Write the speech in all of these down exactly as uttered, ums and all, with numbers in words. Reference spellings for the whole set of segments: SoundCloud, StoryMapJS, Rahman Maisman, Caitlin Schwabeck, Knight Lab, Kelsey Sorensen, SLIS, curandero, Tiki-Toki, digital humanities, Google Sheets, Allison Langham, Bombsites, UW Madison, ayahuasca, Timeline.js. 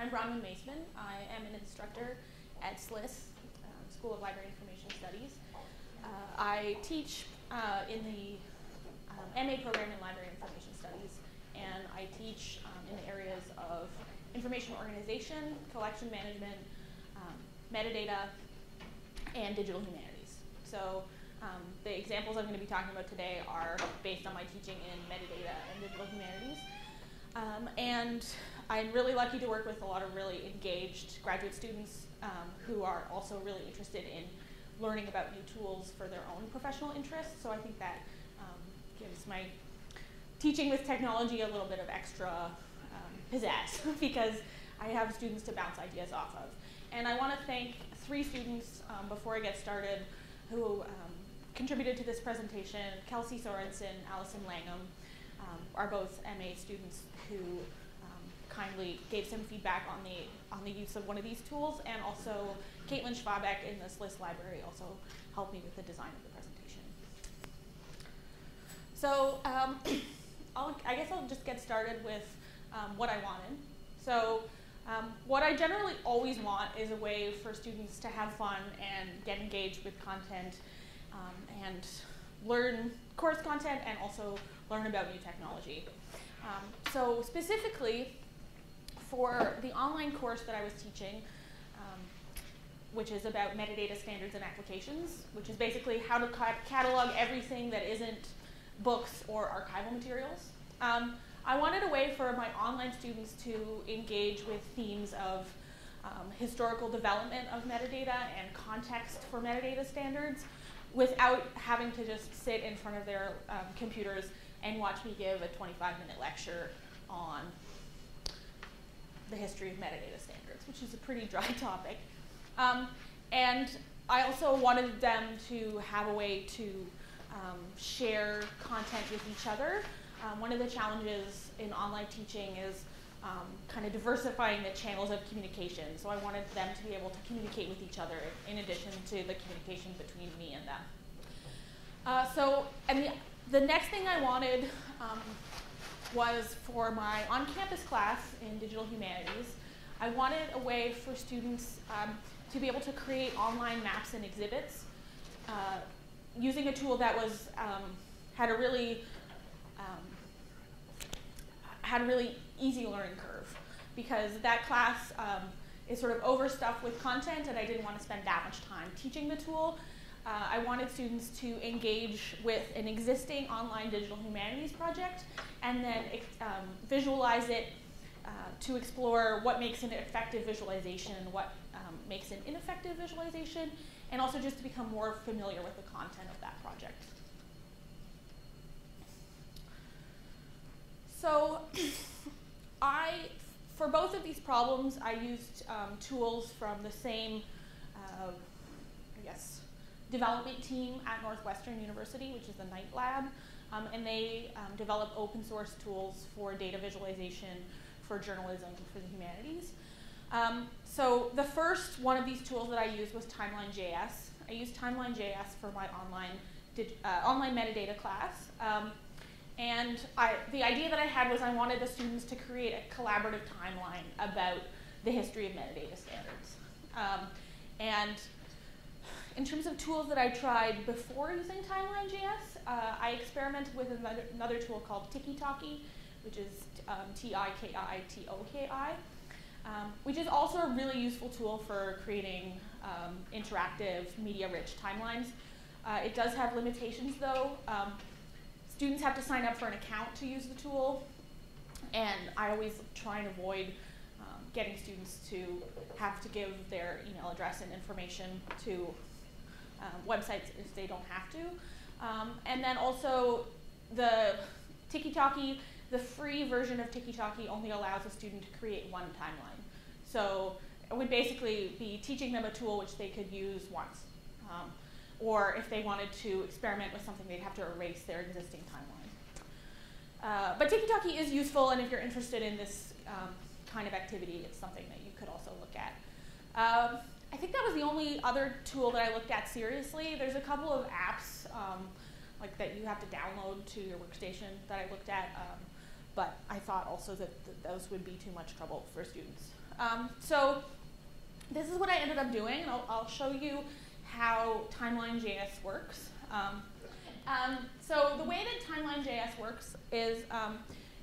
I'm Rahman Maisman. I am an instructor at S L I S, um, School of Library Information Studies. Uh, I teach uh, in the um, M A program in Library Information Studies, and I teach um, in the areas of information organization, collection management, um, metadata, and digital humanities. So um, the examples I'm going to be talking about today are based on my teaching in metadata and digital humanities. Um, and I'm really lucky to work with a lot of really engaged graduate students um, who are also really interested in learning about new tools for their own professional interests. So I think that um, gives my teaching with technology a little bit of extra um, pizzazz because I have students to bounce ideas off of. And I want to thank three students um, before I get started who um, contributed to this presentation. Kelsey Sorensen, Allison Langham um, are both M A students who um, kindly gave some feedback on the, on the use of one of these tools. And also Caitlin Schwabeck in the S L I S library also helped me with the design of the presentation. So um, I'll, I guess I'll just get started with um, what I wanted. So. Um, what I generally always want is a way for students to have fun and get engaged with content um, and learn course content and also learn about new technology. Um, so specifically for the online course that I was teaching, um, which is about metadata standards and applications, which is basically how to ca catalog everything that isn't books or archival materials. Um, I wanted a way for my online students to engage with themes of um, historical development of metadata and context for metadata standards without having to just sit in front of their um, computers and watch me give a twenty-five minute lecture on the history of metadata standards, which is a pretty dry topic. Um, and I also wanted them to have a way to um, share content with each other. Um, one of the challenges in online teaching is um, kind of diversifying the channels of communication. So I wanted them to be able to communicate with each other in addition to the communication between me and them. Uh, so and the, the next thing I wanted um, was for my on-campus class in digital humanities. I wanted a way for students um, to be able to create online maps and exhibits uh, using a tool that was um, had a really Um, had a really easy learning curve because that class um, is sort of overstuffed with content and I didn't want to spend that much time teaching the tool. Uh, I wanted students to engage with an existing online digital humanities project and then um, visualize it uh, to explore what makes an effective visualization and what um, makes an ineffective visualization, and also just to become more familiar with the content of that project. So I, for both of these problems, I used um, tools from the same, uh, I guess, development team at Northwestern University, which is the Knight Lab. Um, and they um, develop open source tools for data visualization, for journalism, for the humanities. Um, so the first one of these tools that I used was Timeline.js. I used Timeline.js for my online, uh, online metadata class. Um, And I, the idea that I had was I wanted the students to create a collaborative timeline about the history of metadata standards. Um, and in terms of tools that I tried before using Timeline.js, uh, I experimented with another, another tool called Tiki-Toki, which is um, T I K I T O K I, um, which is also a really useful tool for creating um, interactive, media-rich timelines. Uh, it does have limitations, though. Um, Students have to sign up for an account to use the tool, and I always try and avoid um, getting students to have to give their email address and information to uh, websites if they don't have to. Um, and then also the Tiki-Toki, the free version of Tiki-Toki only allows a student to create one timeline. So I would basically be teaching them a tool which they could use once. Um, or if they wanted to experiment with something, they'd have to erase their existing timeline. Uh, but Tiki-Toki is useful, and if you're interested in this um, kind of activity, it's something that you could also look at. Um, I think that was the only other tool that I looked at seriously. There's a couple of apps um, like that you have to download to your workstation that I looked at, um, but I thought also that th those would be too much trouble for students. Um, so this is what I ended up doing, and I'll, I'll show you how Timeline.js works. Um, um, so the way that Timeline.js works is um,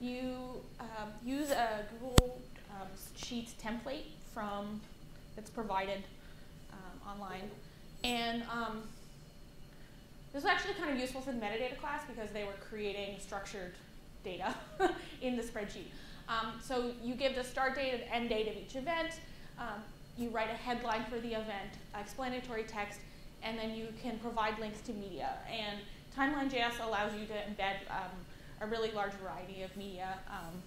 you uh, use a Google um, Sheets template from that's provided um, online, and um, this was actually kind of useful for the metadata class because they were creating structured data in the spreadsheet. Um, so you give the start date and end date of each event. Um, you write a headline for the event, explanatory text, and then you can provide links to media. And Timeline.js allows you to embed um, a really large variety of media. Um,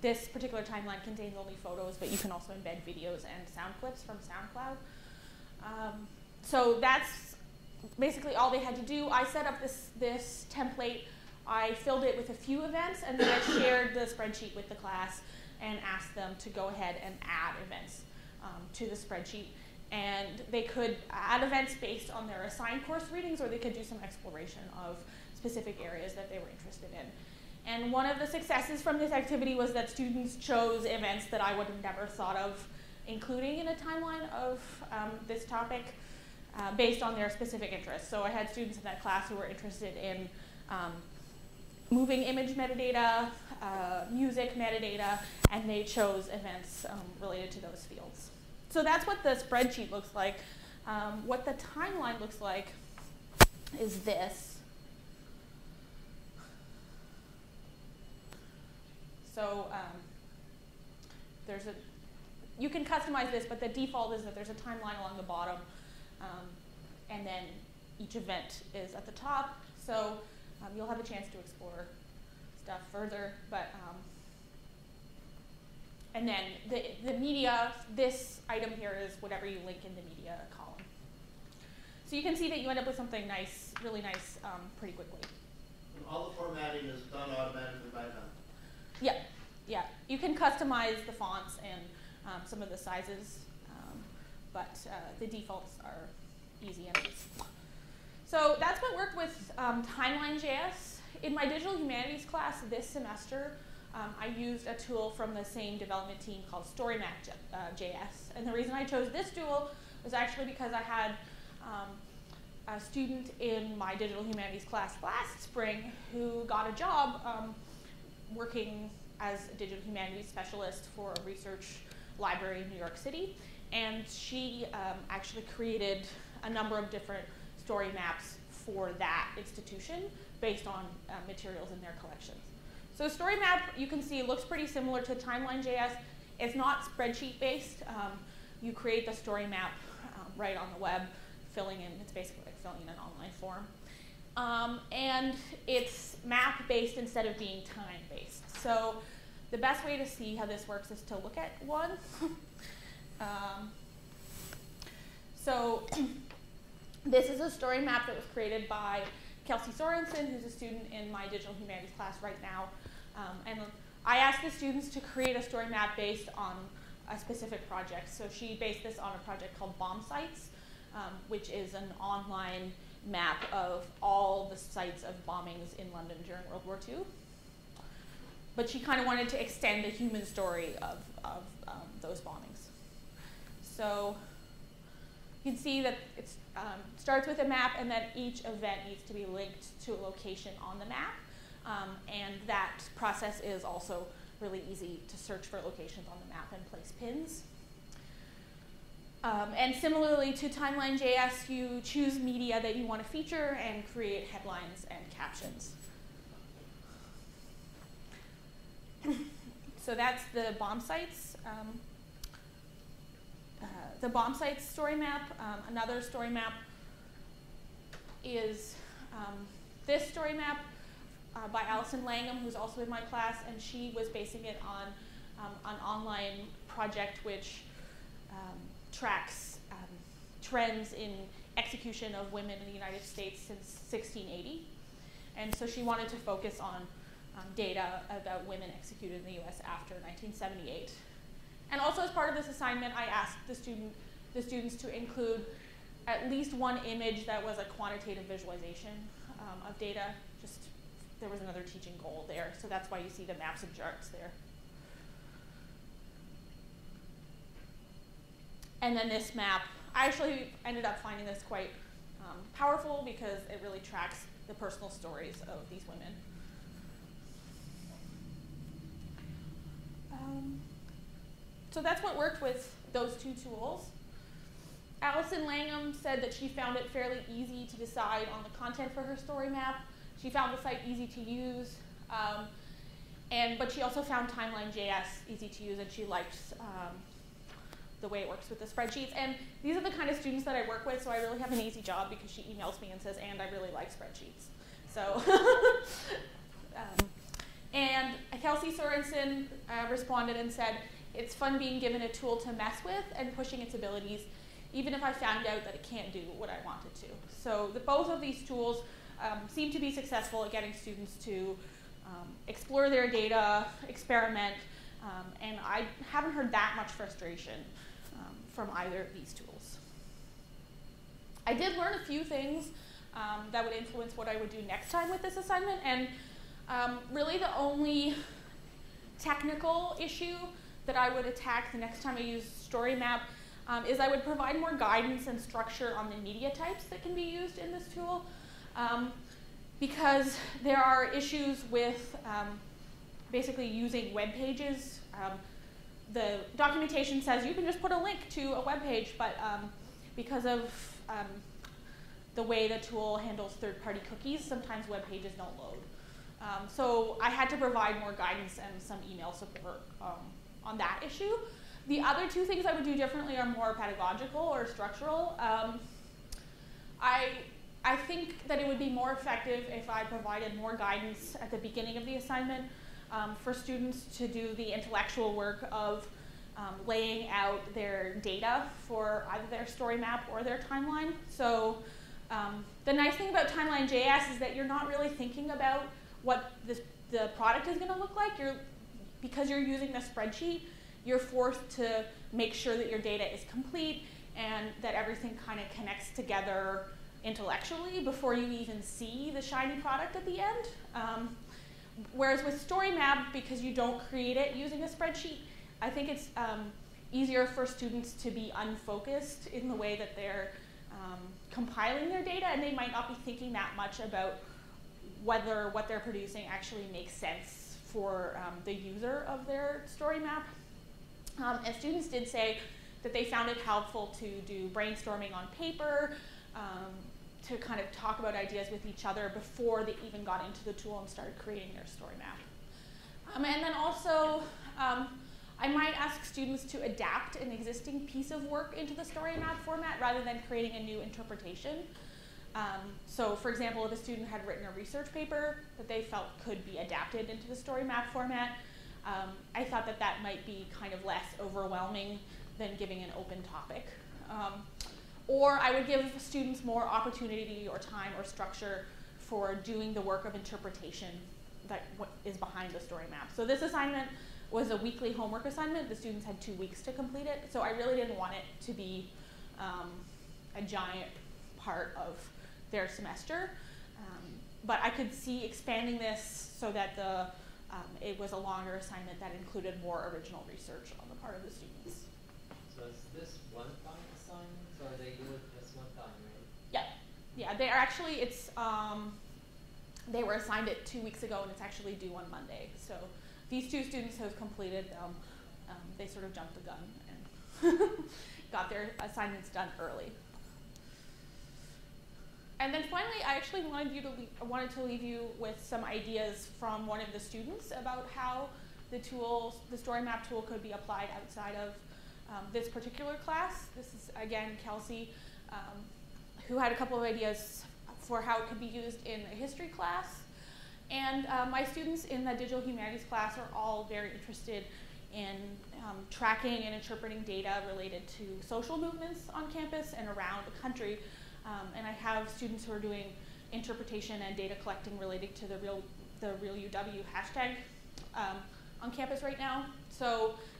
this particular timeline contains only photos, but you can also embed videos and sound clips from SoundCloud. Um, so that's basically all they had to do. I set up this, this template. I filled it with a few events, and then I shared the spreadsheet with the class and asked them to go ahead and add events um, to the spreadsheet. And they could add events based on their assigned course readings, or they could do some exploration of specific areas that they were interested in. And one of the successes from this activity was that students chose events that I would have never thought of including in a timeline of um, this topic uh, based on their specific interests. So I had students in that class who were interested in um, moving image metadata, uh, music metadata, and they chose events um, related to those fields. So that's what the spreadsheet looks like. Um, what the timeline looks like is this. So um, there's a, you can customize this, but the default is that there's a timeline along the bottom, um, and then each event is at the top. So Um, you'll have a chance to explore stuff further, but um, and then the, the media, this item here is whatever you link in the media column. So you can see that you end up with something nice, really nice, um, pretty quickly. And all the formatting is done automatically by them. Yeah, yeah. You can customize the fonts and um, some of the sizes, um, but uh, the defaults are easy and easy. So that's what worked with um, Timeline.js. In my digital humanities class this semester, um, I used a tool from the same development team called StoryMap J S. And the reason I chose this tool was actually because I had um, a student in my digital humanities class last spring who got a job um, working as a digital humanities specialist for a research library in New York City. And she um, actually created a number of different story maps for that institution based on uh, materials in their collections. So story map, you can see, looks pretty similar to Timeline.js. It's not spreadsheet based. Um, you create the story map um, right on the web, filling in, it's basically like filling in an online form. Um, and it's map based instead of being time based. So the best way to see how this works is to look at one. um, so This is a story map that was created by Kelsey Sorensen, who's a student in my digital humanities class right now. Um, and I asked the students to create a story map based on a specific project. So she based this on a project called Bombsites, um, which is an online map of all the sites of bombings in London during World War Two. But she kind of wanted to extend the human story of, of um, those bombings. So you can see that it um, starts with a map, and then each event needs to be linked to a location on the map. Um, and that process is also really easy to search for locations on the map and place pins. Um, and similarly to Timeline.js, you choose media that you want to feature and create headlines and captions. So that's the bomb sites. Um, Uh, the Bombsites story map. Um, another story map is um, this story map uh, by Allison Langham, who's also in my class, and she was basing it on um, an online project which um, tracks um, trends in execution of women in the United States since sixteen eighty. And so she wanted to focus on um, data about women executed in the U S after nineteen seventy-eight. And also, as part of this assignment, I asked the, student, the students to include at least one image that was a quantitative visualization um, of data. Just there was another teaching goal there, so that's why you see the maps and charts there. and then this map. I actually ended up finding this quite um, powerful because it really tracks the personal stories of these women. Um, so that's what worked with those two tools. Allison Langham said that she found it fairly easy to decide on the content for her story map. She found the site easy to use, um, and but she also found Timeline dot J S easy to use, and she liked um, the way it works with the spreadsheets. And these are the kind of students that I work with, so I really have an easy job because she emails me and says, and I really like spreadsheets. So, um, and Kelsey Sorensen uh, responded and said, it's fun being given a tool to mess with and pushing its abilities, even if I found out that it can't do what I want it to. So the, both of these tools um, seem to be successful at getting students to um, explore their data, experiment, um, and I haven't heard that much frustration um, from either of these tools. I did learn a few things um, that would influence what I would do next time with this assignment, and um, really the only technical issue that I would attack the next time I use StoryMap Um, is I would provide more guidance and structure on the media types that can be used in this tool, um, because there are issues with um, basically using web pages. Um, the documentation says you can just put a link to a web page, but um, because of um, the way the tool handles third-party cookies, sometimes web pages don't load. Um, so I had to provide more guidance and some email support um, on that issue. The other two things I would do differently are more pedagogical or structural. Um, I, I think that it would be more effective if I provided more guidance at the beginning of the assignment um, for students to do the intellectual work of um, laying out their data for either their story map or their timeline. So um, the nice thing about Timeline dot J S is that you're not really thinking about what this, the product is going to look like. You're, because you're using the spreadsheet, you're forced to make sure that your data is complete and that everything kind of connects together intellectually before you even see the shiny product at the end. Um, whereas with StoryMap, because you don't create it using a spreadsheet, I think it's um, easier for students to be unfocused in the way that they're um, compiling their data, and they might not be thinking that much about whether what they're producing actually makes sense for um, the user of their story map. Um, and students did say that they found it helpful to do brainstorming on paper, um, to kind of talk about ideas with each other before they even got into the tool and started creating their story map. Um, and then also, um, I might ask students to adapt an existing piece of work into the story map format rather than creating a new interpretation. Um, so for example, if a student had written a research paper that they felt could be adapted into the story map format, Um, I thought that that might be kind of less overwhelming than giving an open topic. Um, or I would give students more opportunity or time or structure for doing the work of interpretation that is behind the story map. So this assignment was a weekly homework assignment. The students had two weeks to complete it. So I really didn't want it to be um, a giant part of their semester. Um, but I could see expanding this so that the Um, it was a longer assignment that included more original research on the part of the students. So is this one-time assignment, or are they doing this one time, right? Yeah, yeah. They are actually. It's um, they were assigned it two weeks ago, and it's actually due on Monday. So these two students have completed. Um, um, they sort of jumped the gun and got their assignments done early. And then finally, I actually wanted you to leave, wanted to leave you with some ideas from one of the students about how the tool, the StoryMap tool, could be applied outside of um, this particular class. This is again Kelsey, um, who had a couple of ideas for how it could be used in a history class. And uh, my students in the digital humanities class are all very interested in um, tracking and interpreting data related to social movements on campus and around the country. Um, and I have students who are doing interpretation and data collecting related to the real, the real U W hashtag um, on campus right now. So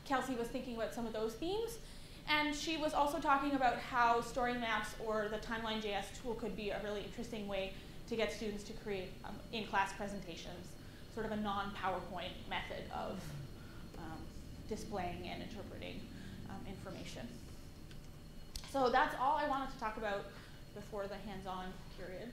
Kelsey was thinking about some of those themes. And she was also talking about how story maps or the Timeline dot J S tool could be a really interesting way to get students to create um, in-class presentations, sort of a non-PowerPoint method of um, displaying and interpreting um, information. So that's all I wanted to talk about before the hands-on period.